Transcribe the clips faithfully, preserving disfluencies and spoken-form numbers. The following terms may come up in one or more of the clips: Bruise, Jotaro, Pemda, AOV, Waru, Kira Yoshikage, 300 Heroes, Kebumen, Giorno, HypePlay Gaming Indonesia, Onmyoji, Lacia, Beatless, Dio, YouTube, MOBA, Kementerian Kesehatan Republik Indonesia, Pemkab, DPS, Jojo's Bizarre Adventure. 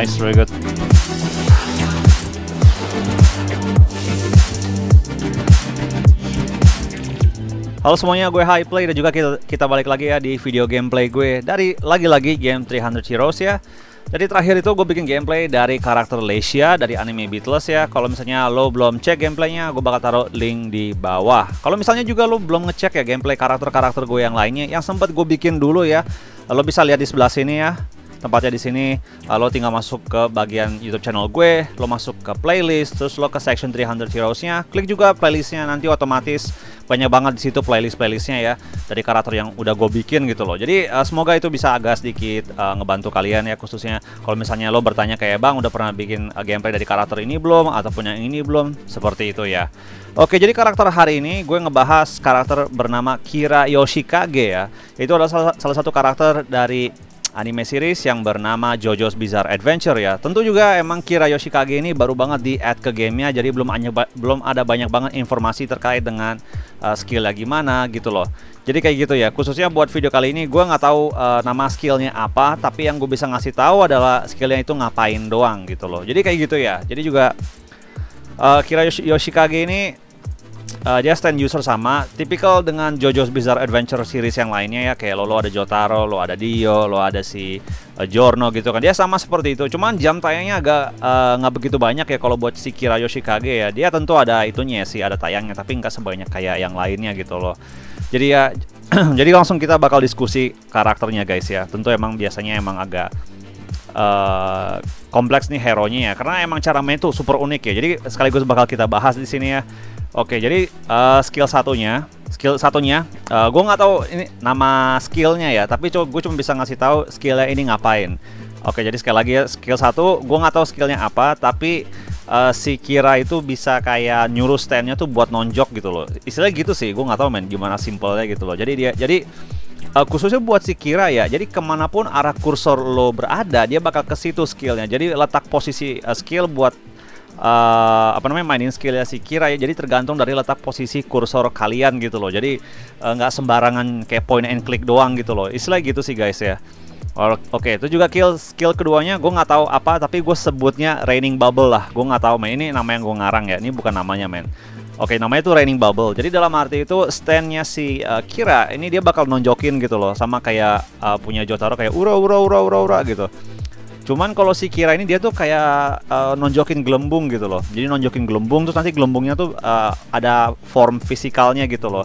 Nice, very good. Halo semuanya, gue HypePlay dan juga kita, kita balik lagi ya di video gameplay gue dari lagi-lagi game three hundred Heroes ya. Jadi terakhir itu gue bikin gameplay dari karakter Lacia dari anime Beatless ya. Kalau misalnya lo belum cek gameplaynya, gue bakal taruh link di bawah. Kalau misalnya juga lo belum ngecek ya gameplay karakter-karakter gue yang lainnya yang sempat gue bikin dulu ya, lo bisa lihat di sebelah sini ya. Tempatnya di sini, lo tinggal masuk ke bagian YouTube channel gue, lo masuk ke playlist, terus lo ke section three hundred Heroes-nya, klik juga playlistnya, nanti otomatis banyak banget di situ playlist-playlistnya ya dari karakter yang udah gue bikin gitu loh. Jadi uh, semoga itu bisa agak sedikit uh, ngebantu kalian ya, khususnya kalau misalnya lo bertanya kayak bang udah pernah bikin uh, gameplay dari karakter ini belum ataupun yang ini belum, seperti itu ya. Oke, jadi karakter hari ini gue ngebahas karakter bernama Kira Yoshikage ya. Itu adalah salah, salah satu karakter dari anime series yang bernama Jojo's Bizarre Adventure ya. Tentu juga emang Kira Yoshikage ini baru banget di add ke gamenya, jadi belum belum ada banyak banget informasi terkait dengan uh, skillnya gimana gitu loh. Jadi kayak gitu ya. Khususnya buat video kali ini gue nggak tahu uh, nama skillnya apa, tapi yang gue bisa ngasih tahu adalah skillnya itu ngapain doang gitu loh. Jadi kayak gitu ya. Jadi juga uh, Kira Yoshikage ini Uh, dia stand user sama, tipikal dengan Jojo's Bizarre Adventure series yang lainnya ya. Kayak lo, lo ada Jotaro, lo ada Dio, lo ada si uh, Giorno gitu kan. Dia sama seperti itu, cuman jam tayangnya agak uh, nggak begitu banyak ya kalau buat si Kira Yoshikage ya. Dia tentu ada itunya sih, ada tayangnya, tapi nggak sebanyak kayak yang lainnya gitu loh. Jadi ya, jadi langsung kita bakal diskusi karakternya guys ya. Tentu emang biasanya emang agak Uh, kompleks nih hero-nya ya, karena emang cara main tuh super unik ya. Jadi sekaligus bakal kita bahas di sini ya. Oke, jadi uh, skill satunya, skill satunya, uh, gue nggak tahu ini nama skillnya ya, tapi gue cuma bisa ngasih tahu skillnya ini ngapain. Oke, jadi sekali lagi ya, skill satu, gue nggak tahu skillnya apa, tapi uh, si Kira itu bisa kayak nyuruh stand-nya tuh buat nonjok gitu loh. Istilahnya gitu sih, gue nggak tahu men gimana simpelnya gitu loh. Jadi dia, jadi Uh, khususnya buat si Kira ya, jadi kemanapun arah kursor lo berada, dia bakal ke situ skillnya. Jadi letak posisi uh, skill buat uh, apa namanya mainin skillnya si Kira ya. Jadi tergantung dari letak posisi kursor kalian gitu loh. Jadi nggak uh, sembarangan kayak point and click doang gitu loh. Istilah gitu sih guys ya. Oke, itu juga skill skill keduanya gue nggak tahu apa, tapi gue sebutnya raining bubble lah. Gue nggak tahu men, ini nama yang gue ngarang ya. Ini bukan namanya men. Oke, namanya itu Raining Bubble. Jadi dalam arti itu standnya si uh, Kira ini dia bakal nonjokin gitu loh, sama kayak uh, punya Jotaro kayak ura ura ura ura ura gitu. Cuman kalau si Kira ini dia tuh kayak uh, nonjokin gelembung gitu loh. Jadi nonjokin gelembung, terus nanti gelembungnya tuh uh, ada form fisikalnya gitu loh.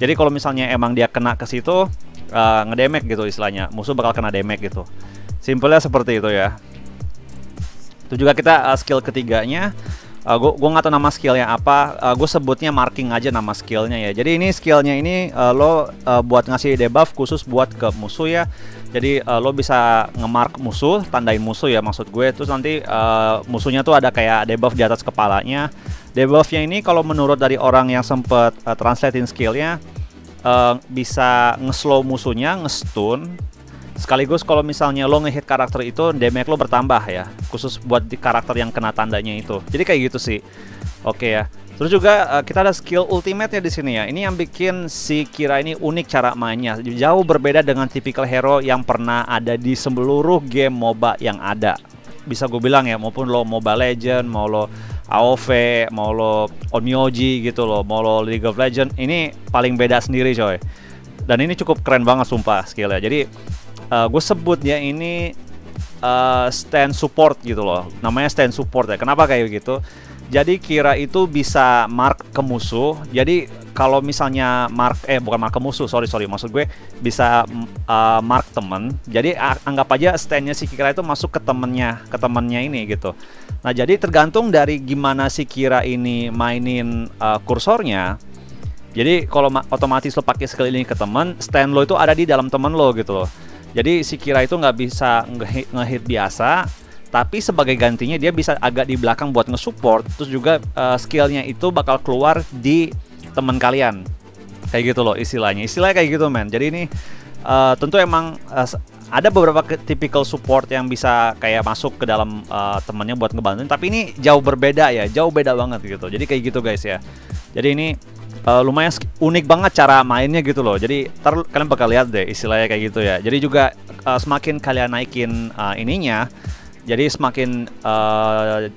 Jadi kalau misalnya emang dia kena ke situ, uh, ngedemek gitu istilahnya. Musuh bakal kena damage gitu. Simpelnya seperti itu ya. Itu juga kita uh, skill ketiganya. Uh, gue nggak tahu nama skillnya apa, uh, gue sebutnya marking aja nama skillnya ya. Jadi ini skillnya ini uh, lo uh, buat ngasih debuff khusus buat ke musuh ya. Jadi uh, lo bisa nge-mark musuh, tandain musuh ya maksud gue. Terus nanti uh, musuhnya tuh ada kayak debuff di atas kepalanya. Debuffnya ini kalau menurut dari orang yang sempet uh, translatein skillnya, uh, bisa nge-slow musuhnya, nge-stun. Sekaligus kalau misalnya lo ngehit karakter itu, damage lo bertambah ya. Khusus buat di karakter yang kena tandanya itu. Jadi kayak gitu sih. Oke ya. Terus juga uh, kita ada skill ultimate-nya di sini ya. Ini yang bikin si Kira ini unik cara mainnya. Jauh berbeda dengan tipikal hero yang pernah ada di seluruh game MOBA yang ada. Bisa gue bilang ya, maupun lo MOBA Legend, mau lo A O V, mau lo Onmyoji gitu loh, mau lo League of Legends. Ini paling beda sendiri coy. Dan ini cukup keren banget sumpah skillnya. Jadi Uh, gue sebutnya ini uh, stand support gitu loh. Namanya stand support ya. Kenapa kayak gitu? Jadi Kira itu bisa mark ke musuh. Jadi kalau misalnya mark eh bukan mark ke musuh, sorry sorry maksud gue bisa uh, mark temen. Jadi anggap aja standnya si Kira itu masuk ke temennya, ke temennya ini gitu. Nah jadi tergantung dari gimana si Kira ini mainin uh, kursornya. Jadi kalau otomatis lo pakai skill ini ke temen, stand lo itu ada di dalam temen lo gitu loh. Jadi si Kira itu nggak bisa nge-hit biasa, tapi sebagai gantinya dia bisa agak di belakang buat nge-support. Terus juga uh, skillnya itu bakal keluar di teman kalian. Kayak gitu loh istilahnya, istilahnya kayak gitu men. Jadi ini uh, tentu emang uh, ada beberapa tipikal support yang bisa kayak masuk ke dalam uh, temennya buat ngebantuin. Tapi ini jauh berbeda ya, jauh beda banget gitu. Jadi kayak gitu guys ya. Jadi ini Uh, lumayan unik banget cara mainnya gitu loh. Jadi ntar kalian bakal lihat deh istilahnya kayak gitu ya. Jadi juga uh, semakin kalian naikin uh, ininya, Jadi semakin uh,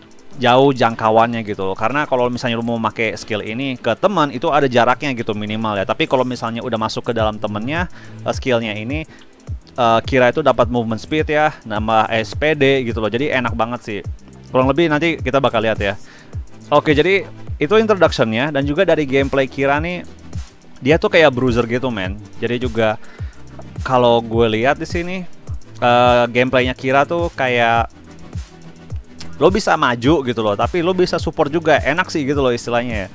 jauh jangkauannya gitu loh. Karena kalau misalnya lu mau pakai skill ini ke teman itu ada jaraknya gitu minimal ya. Tapi kalau misalnya udah masuk ke dalam temennya, uh, skillnya ini uh, Kira itu dapat movement speed ya, nambah S P D gitu loh. Jadi enak banget sih. Kurang lebih nanti kita bakal lihat ya. Oke, jadi itu introduction-nya, dan juga dari gameplay Kira nih, dia tuh kayak bruiser gitu, men. Jadi juga kalau gue lihat di sini uh, gameplaynya Kira tuh kayak lo bisa maju gitu loh, tapi lo bisa support juga, enak sih gitu loh istilahnya.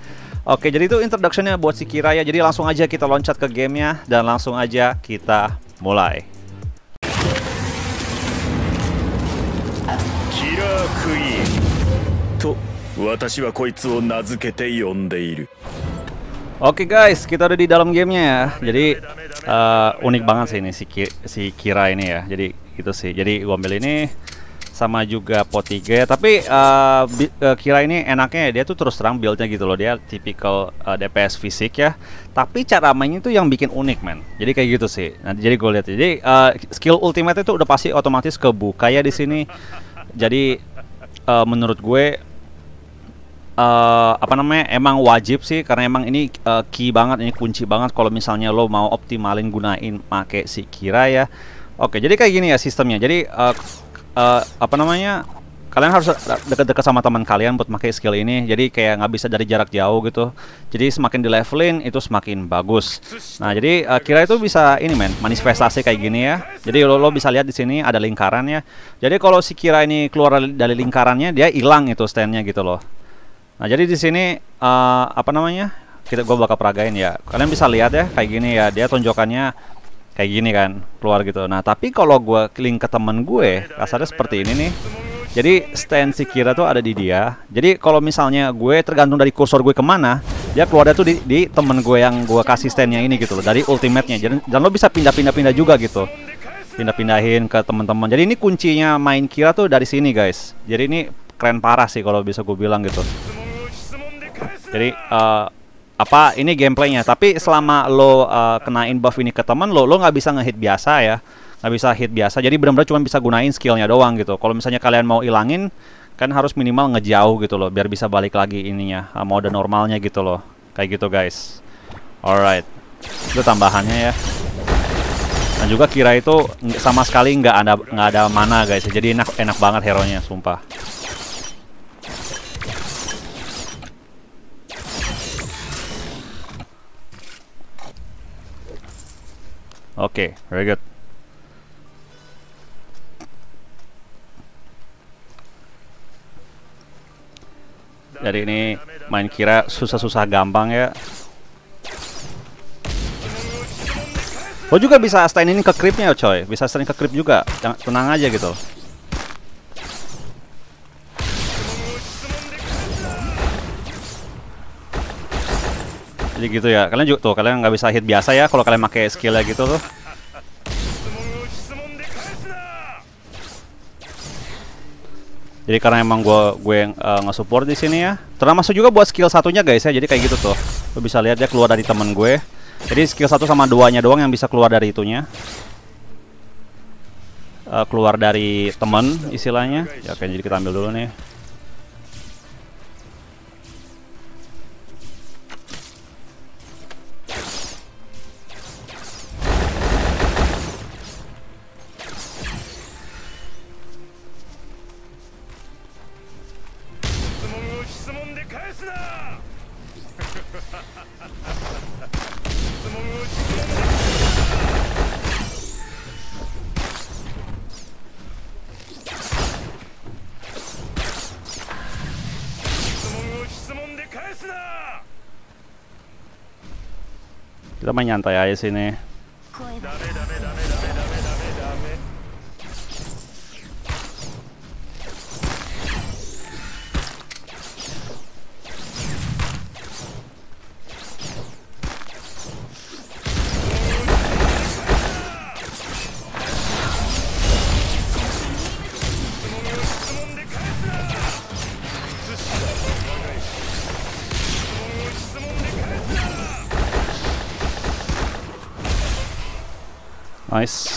Oke, jadi itu introduction-nya buat si Kira ya. Jadi langsung aja kita loncat ke gamenya dan langsung aja kita mulai. Kira Queen. To. Oke guys, kita udah di dalam gamenya ya. Jadi uh, unik banget sih ini si, Ki si Kira ini ya. Jadi gitu sih. Jadi gua ambil ini sama juga pot tiga. Tapi uh, uh, Kira ini enaknya dia tuh terus terang build-nya gitu loh. Dia tipikal uh, D P S fisik ya. Tapi cara mainnya tuh yang bikin unik, men. Jadi kayak gitu sih. Nah, jadi gue lihat. Jadi uh, skill ultimate itu udah pasti otomatis kebuka ya di sini. Jadi uh, menurut gue Uh, apa namanya emang wajib sih, karena emang ini uh, key banget, ini kunci banget kalau misalnya lo mau optimalin gunain pakai si Kira ya. Oke, jadi kayak gini ya sistemnya. Jadi uh, uh, apa namanya kalian harus deket-deket sama teman kalian buat pakai skill ini. Jadi kayak nggak bisa dari jarak jauh gitu. Jadi semakin di levelin itu semakin bagus. Nah, jadi uh, Kira itu bisa ini, men, manifestasi kayak gini ya. Jadi lo, lo bisa lihat di sini ada lingkarannya. Jadi kalau si Kira ini keluar dari lingkarannya dia hilang itu standnya gitu loh. Nah, jadi di sini uh, apa namanya? Kita gua bakal peragain ya. Kalian bisa lihat ya kayak gini ya. Dia tonjokannya kayak gini kan, keluar gitu. Nah, tapi kalau gua link ke temen gue, kasarnya seperti ini nih. Jadi stand si Kira tuh ada di dia. Jadi kalau misalnya gue tergantung dari kursor gue kemana, dia keluarnya tuh di, di temen gue yang gua kasih standnya ini gitu loh, dari ultimate-nya. Jadi, dan lo bisa pindah-pindah-pindah juga gitu. Pindah-pindahin ke teman-teman. Jadi ini kuncinya main Kira tuh dari sini, guys. Jadi ini keren parah sih kalau bisa gue bilang gitu. Jadi uh, apa ini gameplaynya? Tapi selama lo uh, kenain buff ini ke teman lo, lo nggak bisa ngehit biasa ya, nggak bisa hit biasa. Jadi benar-benar cuma bisa gunain skillnya doang gitu. Kalau misalnya kalian mau ilangin, kan harus minimal ngejauh gitu loh, biar bisa balik lagi ininya uh, mode normalnya gitu loh. Kayak gitu guys. Alright, itu tambahannya ya. Dan juga Kira itu sama sekali nggak ada nggak ada mana guys. Jadi enak enak banget hero-nya, sumpah. Oke, okay, very good. Jadi ini main Kira susah-susah gampang ya. Lo juga bisa stand ini ke creepnya coy, bisa stand ke creep juga, tenang aja gitu. Jadi gitu ya, kalian juga tuh, kalian nggak bisa hit biasa ya kalau kalian pakai skillnya gitu tuh. Jadi karena emang gue gue uh, nge-support di sini ya. Termasuk juga buat skill satunya guys ya. Jadi kayak gitu tuh. Lo bisa lihat dia keluar dari temen gue. Jadi skill satu sama duanya doang yang bisa keluar dari itunya. Uh, keluar dari temen istilahnya. Ya, oke, jadi kita ambil dulu nih. Kita main nyantai aja sini. Nice.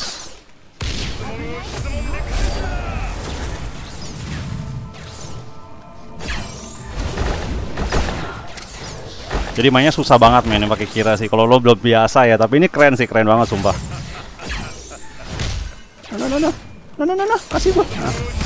Jadi mainnya susah banget main yang pakai Kira sih. Kalau lo belum biasa ya, tapi ini keren sih, keren banget sumpah. No no no. No no no no, kasih gua. Nah.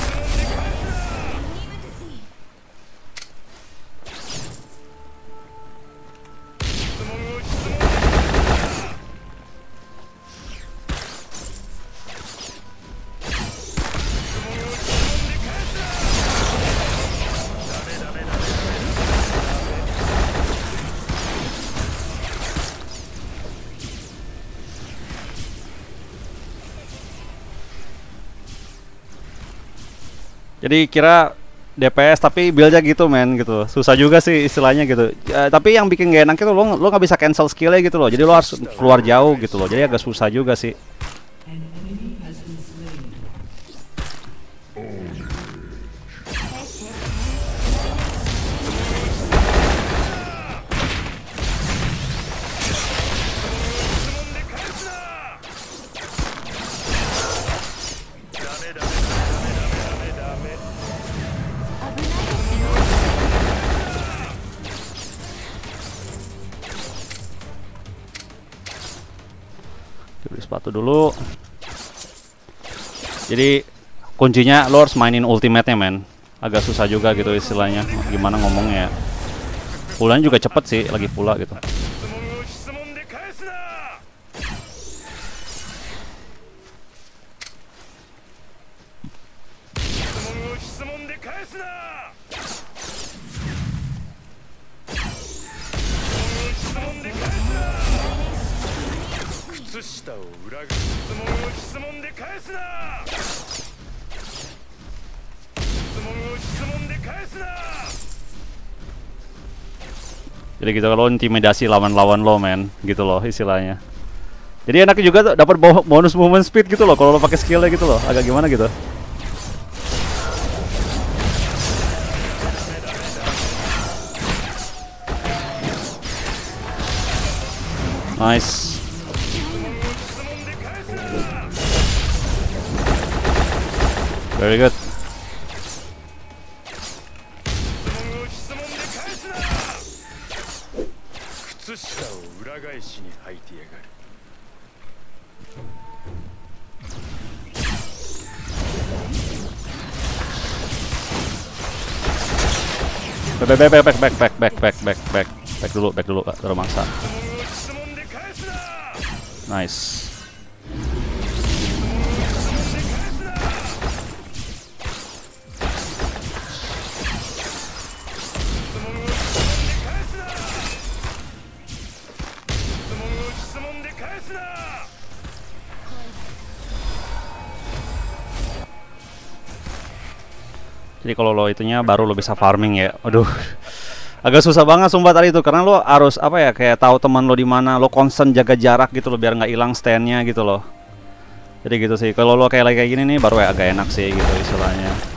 Jadi Kira D P S tapi build-nya gitu men gitu. Susah juga sih istilahnya gitu. E, tapi yang bikin gak enak itu lo lo gak bisa cancel skill-nya gitu loh. Jadi lo harus keluar jauh gitu loh. Jadi agak susah juga sih. Sepatu dulu. Jadi kuncinya lo harus mainin ultimate-nya men. Agak susah juga gitu istilahnya. Gimana ngomongnya ya. Pulannya juga cepet sih lagi pula gitu. Jadi gitu kalau intimidasi lawan-lawan lo men gitu loh istilahnya. Jadi enaknya juga dapat bonus movement speed gitu loh kalau lo pakai skillnya gitu loh. Agak gimana gitu. Nice. Very good. Back, back, back, back, back, back, back, back, back, back dulu, back dulu, Pak. Taruh mangsa. Nice. Jadi kalau lo itunya baru lo bisa farming ya. Aduh. Agak susah banget sumpah tadi itu karena lo harus apa ya kayak tahu teman lo di mana, lo concern jaga jarak gitu lo biar nggak hilang stand-nya gitu loh. Jadi gitu sih. Kalau lo kayak kayak gini nih baru ya agak enak sih gitu istilahnya.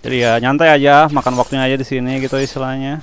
Jadi ya nyantai aja, makan waktunya aja di sini gitu istilahnya.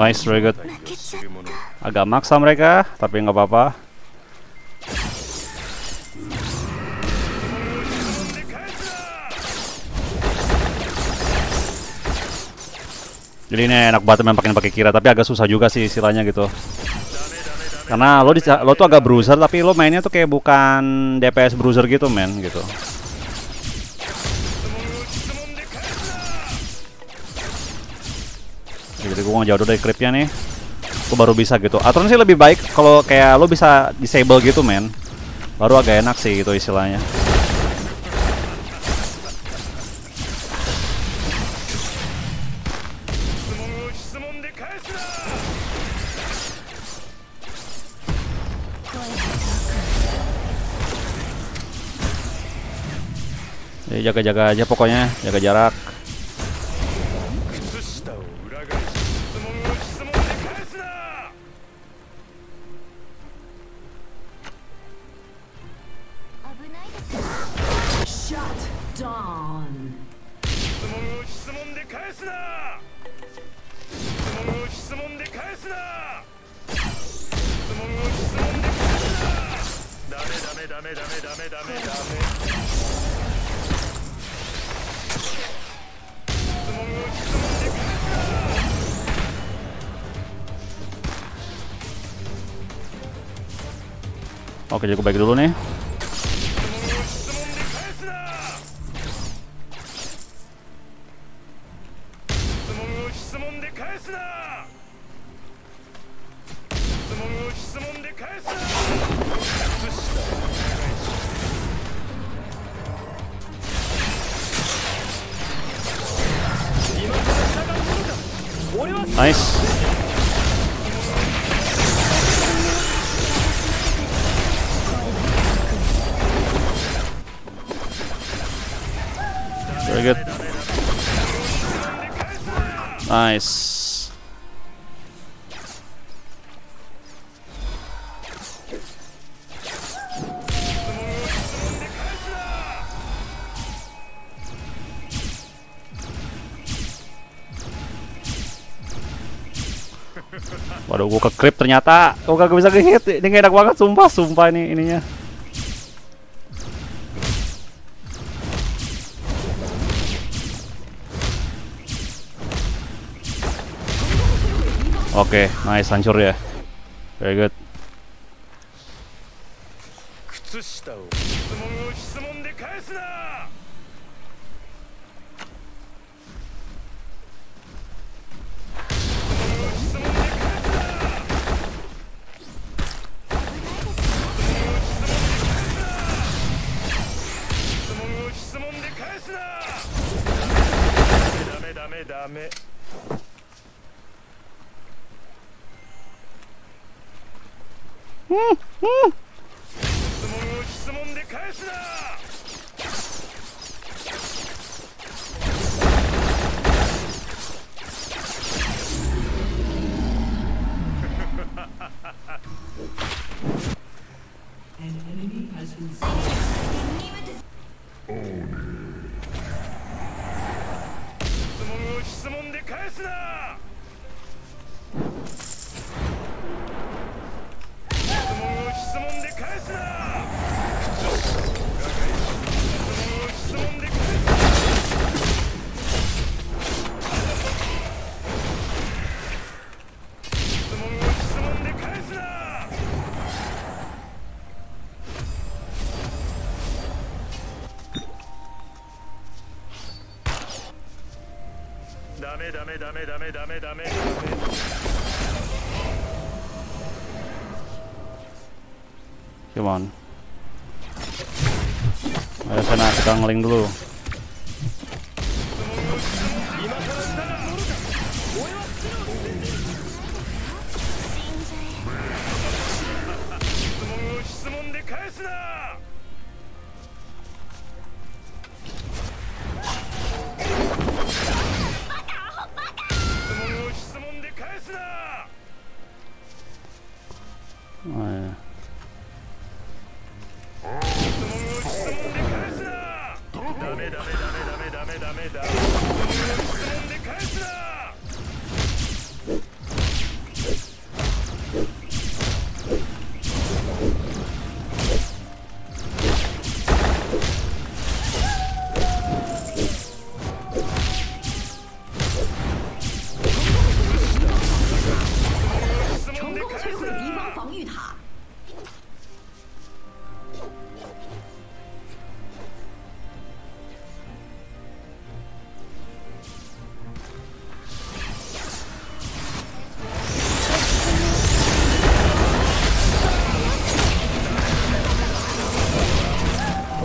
Nice, very good. Agak maksa mereka, tapi nggak apa-apa. Jadi ini enak banget main pakai pakai Kira, tapi agak susah juga sih istilahnya gitu. Karena lo, lo tuh agak bruiser, tapi lo mainnya tuh kayak bukan D P S bruiser gitu men, gitu. Jadi gue ngejauh dari creepnya nih, gue baru bisa gitu. Aturan sih lebih baik kalau kayak lo bisa disable gitu men, baru agak enak sih gitu istilahnya. Jadi jaga-jaga aja pokoknya, jaga jarak. Oke, jadi gue balik dulu nih. Nice. Very good. Nice. Waduh, gua ke creep ternyata. Gua kagak bisa ngehit. Ini gak enak banget sumpah, sumpah ini ininya. Oke, okay, nice, hancur ya. Very good. Hmm, hmm. Dame, dame, dame, dame, dame. Come on. Ayo sana, kita ngeling dulu.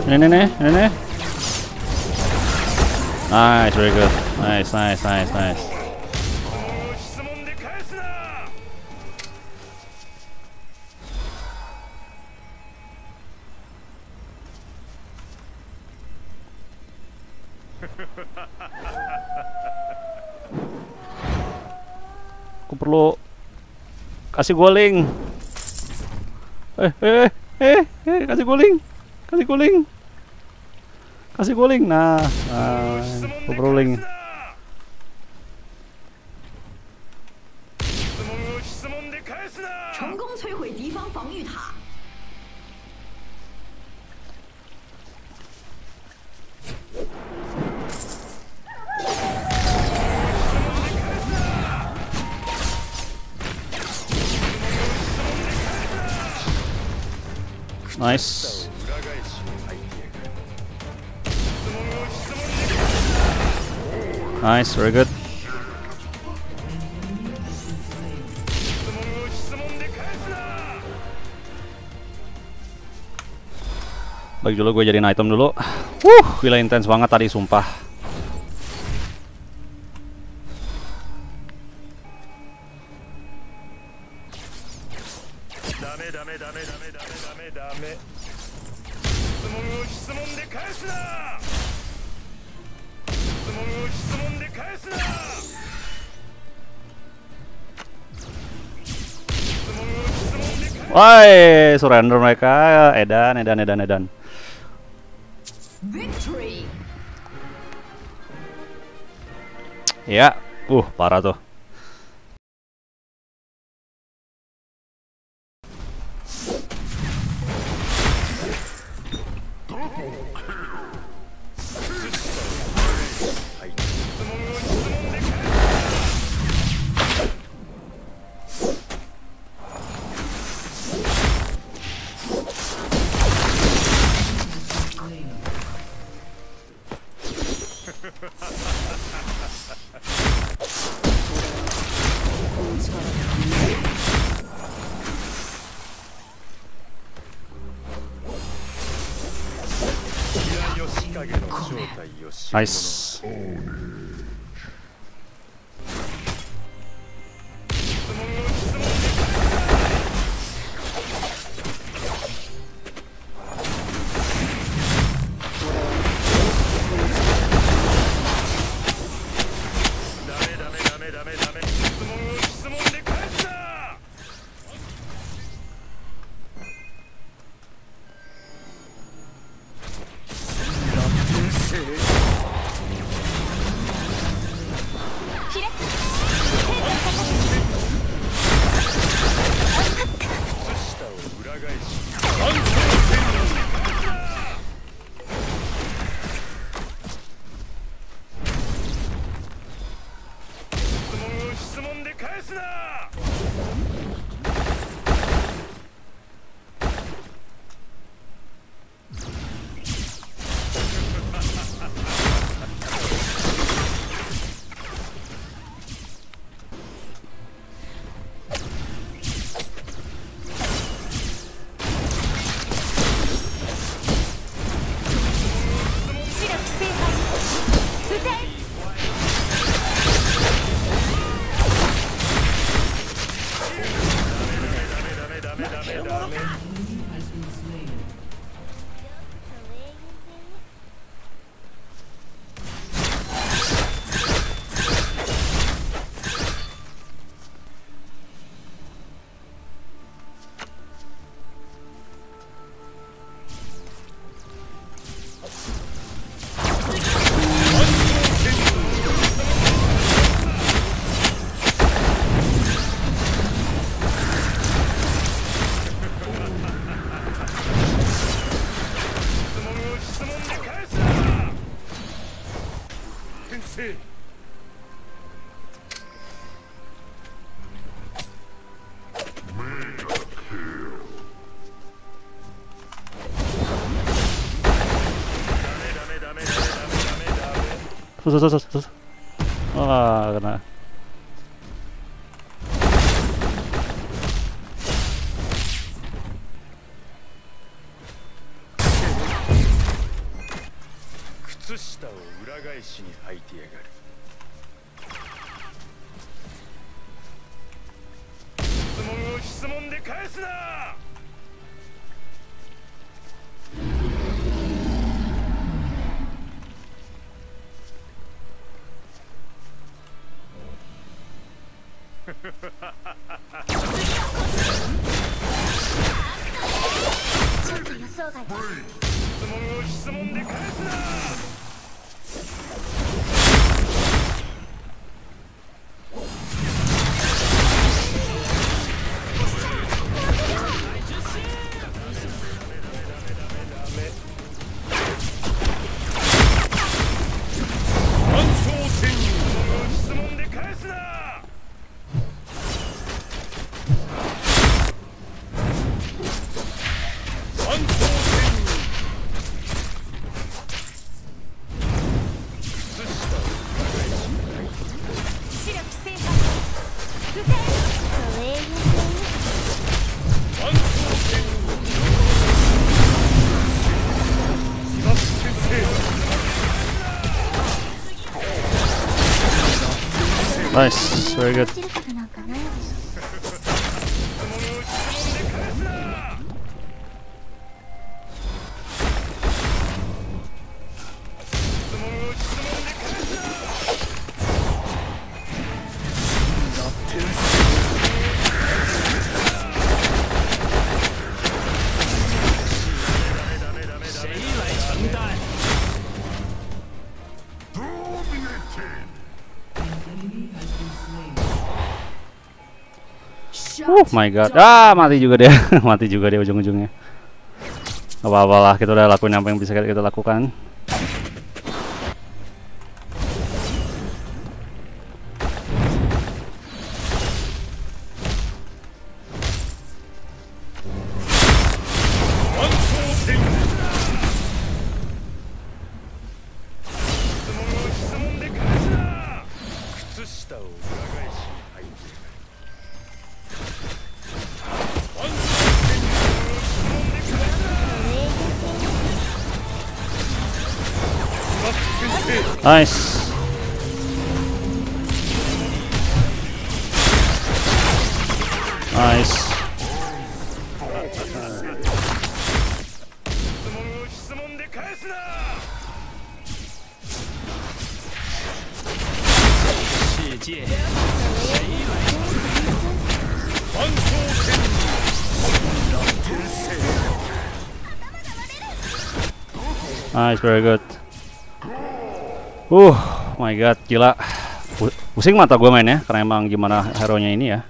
Nih, nih, nih, nih. Nice, very good. Nice, nice, nice, nice. Aku perlu kasih guling. Eh, eh, eh, eh, kasih guling, kasih guling, kasih guling. Nah, nah, aku perlu link. Nice. Nice, very good. Bagi dulu, gue jadiin item dulu. Wuh, gila intens banget tadi, sumpah. Woi, surrender mereka. Edan, edan, edan, edan. Victory. Ya, uh, parah tuh. Nice. Sus, sus, sus, sus. Wah, kena. Nice, very good. Oh my god, ah mati juga dia, mati juga dia ujung-ujungnya. Apa-apalah, kita udah lakuin apa yang bisa kita lakukan. Nice. Nice. Nice, very good. Uh, my god, gila. Pusing mata gue mainnya, karena emang gimana hero-nya ini ya.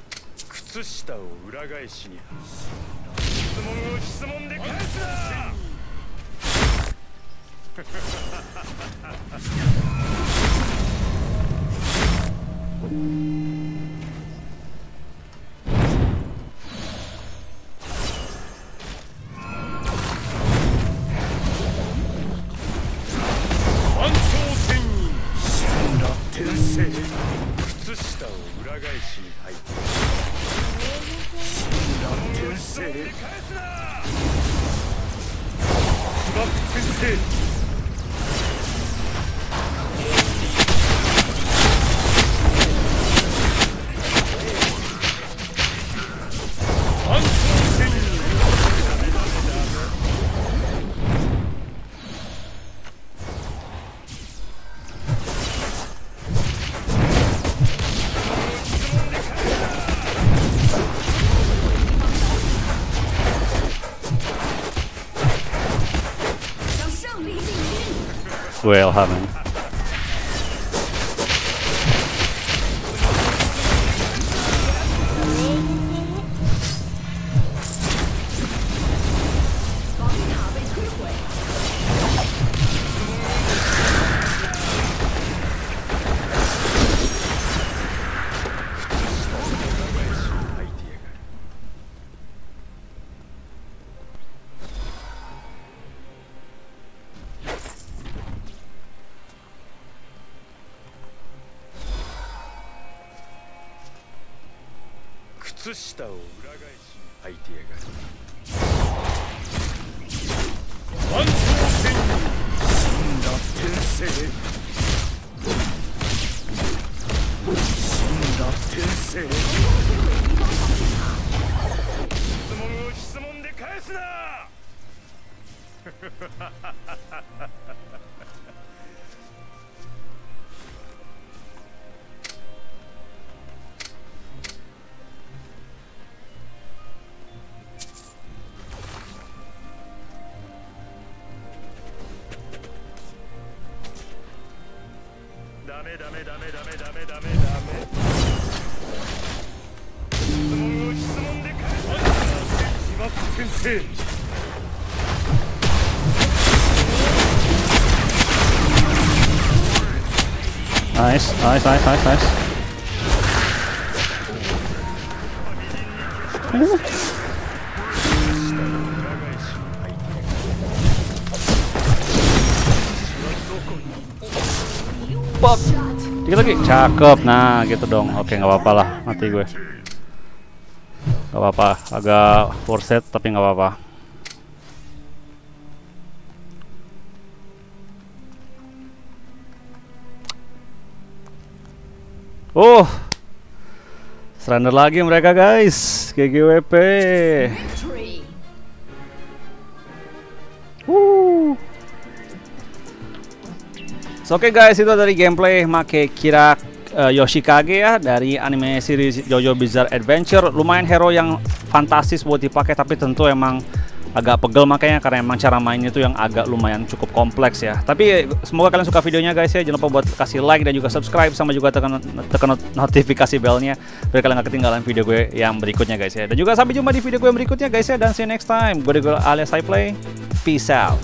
Gue Ilham. Nice, nice, nice, nice, nice. Pop. Dikit lagi. Cakep. Nah, gitu dong. Oke, nggak apa-apa lah. Mati gue. Nggak apa-apa. Agak worth it, tapi nggak apa-apa. Oh, surrender lagi mereka guys, G G W P. Woo. So, oke okay guys, itu dari gameplay make Kira uh, Yoshikage ya, dari anime series Jojo's Bizarre Adventure. Lumayan hero yang fantastis buat dipakai, tapi tentu emang agak pegel makanya, karena emang cara mainnya itu yang agak lumayan cukup kompleks ya. Tapi semoga kalian suka videonya guys ya. Jangan lupa buat kasih like dan juga subscribe, sama juga tekan, tekan notifikasi belnya biar kalian gak ketinggalan video gue yang berikutnya guys ya. Dan juga sampai jumpa di video gue yang berikutnya guys ya. Dan see you next time. Gue Dio alias HypePlay. Peace out.